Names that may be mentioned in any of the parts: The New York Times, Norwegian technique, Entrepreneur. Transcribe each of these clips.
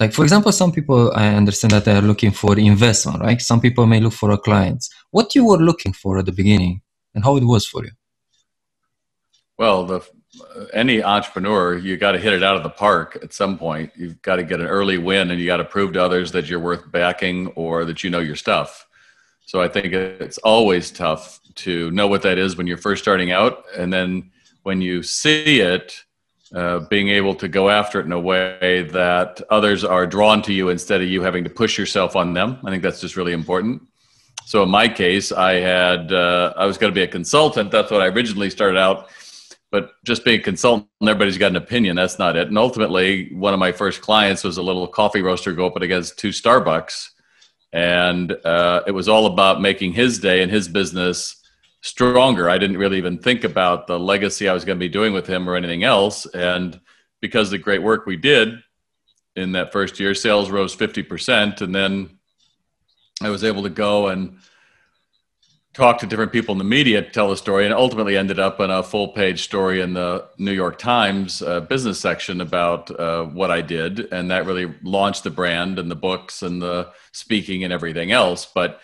Like, for example, some people, I understand that they are looking for investment, right? Some people may look for a client. What you were looking for at the beginning and how it was for you? Well, any entrepreneur, you got to hit it out of the park at some point. You've got to get an early win, and you got to prove to others that you're worth backing or that you know your stuff. So I think it's always tough to know what that is when you're first starting out. And then when you see it, being able to go after it in a way that others are drawn to you instead of you having to push yourself on them. I think that's just really important. So in my case, I was going to be a consultant. That's what I originally started out. But just being a consultant, everybody's got an opinion. That's not it. And ultimately, one of my first clients was a little coffee roaster go up against two Starbucks. And it was all about making his day and his business stronger. I didn't really even think about the legacy I was going to be doing with him or anything else. And because of the great work we did in that first year, sales rose 50%. And then I was able to go and talk to different people in the media to tell the story, and ultimately ended up in a full-page story in the New York Times business section about what I did. And that really launched the brand and the books and the speaking and everything else. But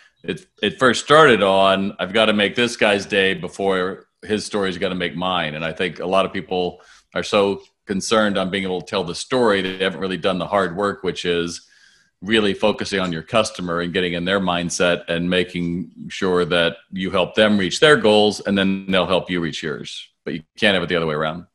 it first started on, I've got to make this guy's day before his story's got to make mine. And I think a lot of people are so concerned on being able to tell the story that they haven't really done the hard work, which is really focusing on your customer and getting in their mindset and making sure that you help them reach their goals, and then they'll help you reach yours. But you can't have it the other way around.